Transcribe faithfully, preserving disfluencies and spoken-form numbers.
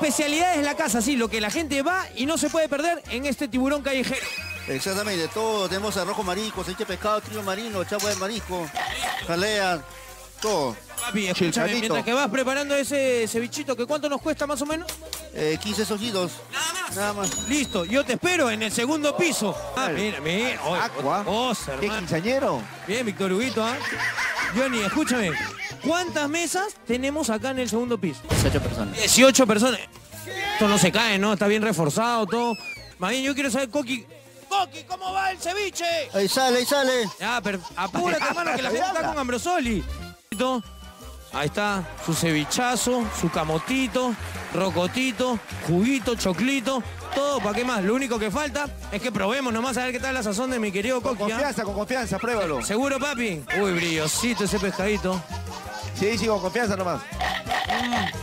especialidades de la casa, sí, lo que la gente va y no se puede perder en este tiburón callejero. Exactamente, todo, tenemos arrojo marisco, ceviche pescado, trío marino, chapa de marisco, jalea, todo. Papi, escúchame, mientras que vas preparando ese cevichito, ¿que cuánto nos cuesta más o menos? Eh, quince sojitos. Nada más. Nada más. Listo, yo te espero en el segundo piso. Ah, mira, mira. Oh, Aqua. Oh, qué quinceañero. Bien, Víctor Huguito, ¿ah? ¿eh? Johnny, escúchame. ¿Cuántas mesas tenemos acá en el segundo piso? dieciocho personas. dieciocho personas. Esto no se cae, ¿no? Está bien reforzado todo. Más bien, yo quiero saber, Coqui... Coqui, ¿cómo va el ceviche? Ahí sale, ahí sale. Ya, pero apúrate, hermano, que la gente está con Ambrosoli. Ahí está su cevichazo, su camotito, rocotito, juguito, choclito, todo, ¿para qué más? Lo único que falta es que probemos nomás a ver qué tal la sazón de mi querido Coqui. Con confianza, ¿eh? Con confianza, pruébalo. ¿Seguro, papi? Uy, brillosito ese pescadito. Sí, sí, con confianza nomás. Mm.